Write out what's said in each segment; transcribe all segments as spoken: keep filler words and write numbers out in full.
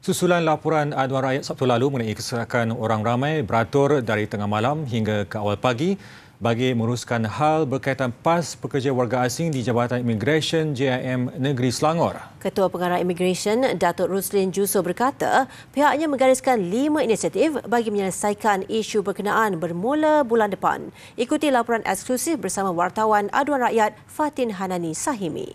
Susulan laporan Aduan Rakyat Sabtu lalu mengenai kesesakan orang ramai beratur dari tengah malam hingga ke awal pagi bagi menguruskan hal berkaitan pas pekerja warga asing di Jabatan Imigresen J I M Negeri Selangor. Ketua Pengarah Imigresen Datuk Ruslin Jusoh berkata pihaknya menggariskan lima inisiatif bagi menyelesaikan isu berkenaan bermula bulan depan. Ikuti laporan eksklusif bersama wartawan Aduan Rakyat Fatin Hanani Sahimi.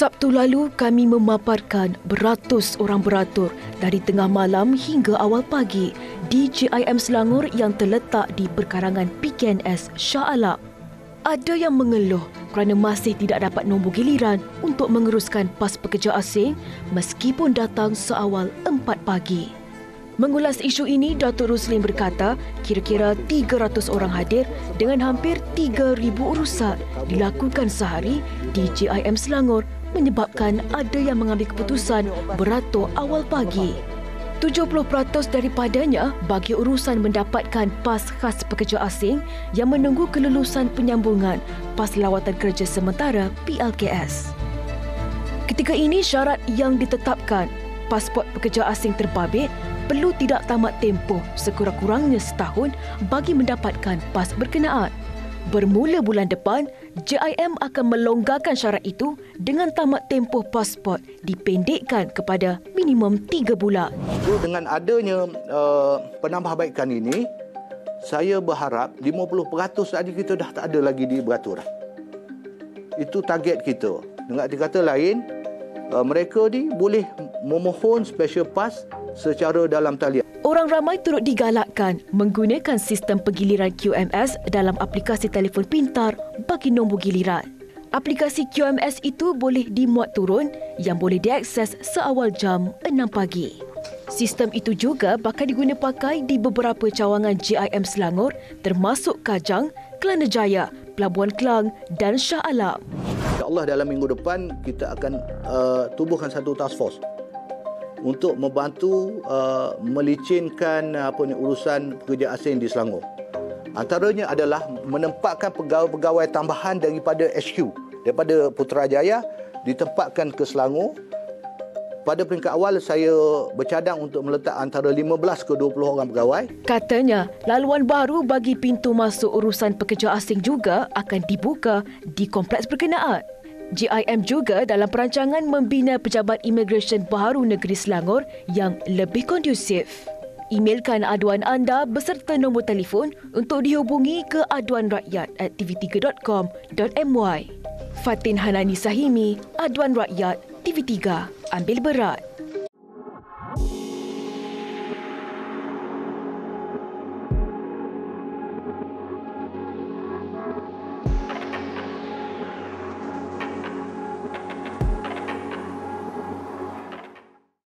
Sabtu lalu, kami memaparkan beratus orang beratur dari tengah malam hingga awal pagi di J I M Selangor yang terletak di perkarangan P K N S Shah Alam. Ada yang mengeluh kerana masih tidak dapat nombor giliran untuk menguruskan pas pekerja asing meskipun datang seawal empat pagi. Mengulas isu ini, Datuk Ruslin berkata kira-kira tiga ratus orang hadir dengan hampir tiga ribu urusan dilakukan sehari di J I M Selangor, menyebabkan ada yang mengambil keputusan beratur awal pagi. tujuh puluh peratus daripadanya bagi urusan mendapatkan pas khas pekerja asing yang menunggu kelulusan penyambungan pas lawatan kerja sementara P L K S. Ketika ini, syarat yang ditetapkan pasport pekerja asing terbabit perlu tidak tamat tempoh sekurang-kurangnya setahun bagi mendapatkan pas berkenaan. Bermula bulan depan, J I M akan melonggarkan syarat itu dengan tamat tempoh pasport dipendekkan kepada minimum tiga bulan. Dengan adanya uh, penambahbaikan ini, saya berharap lima puluh peratus tadi kita dah tak ada lagi di beratur. Itu target kita. Dengan dikata lain, uh, mereka ni boleh memohon special pass secara dalam talian. Orang ramai turut digalakkan menggunakan sistem penggiliran Q M S dalam aplikasi telefon pintar bagi nombor giliran. Aplikasi Q M S itu boleh dimuat turun yang boleh diakses seawal jam enam pagi. Sistem itu juga bakal diguna pakai di beberapa cawangan J I M Selangor termasuk Kajang, Kelana Jaya, Pelabuhan Kelang dan Shah Alam. InsyaAllah dalam minggu depan kita akan uh, tubuhkan satu task force untuk membantu uh, melicinkan apa ni, urusan pekerja asing di Selangor. Antaranya adalah menempatkan pegawai-pegawai tambahan daripada H Q, daripada Putrajaya, ditempatkan ke Selangor. Pada peringkat awal, saya bercadang untuk meletak antara lima belas ke dua puluh orang pegawai. Katanya, laluan baru bagi pintu masuk urusan pekerja asing juga akan dibuka di kompleks berkenaan. J I M juga dalam perancangan membina pejabat imigresen baru negeri Selangor yang lebih kondusif. Emailkan aduan anda beserta nombor telefon untuk dihubungi ke aduan rakyat at tv tiga dot com dot my. Fatin Hanani Sahimi, Aduan Rakyat, T V tiga, ambil berat.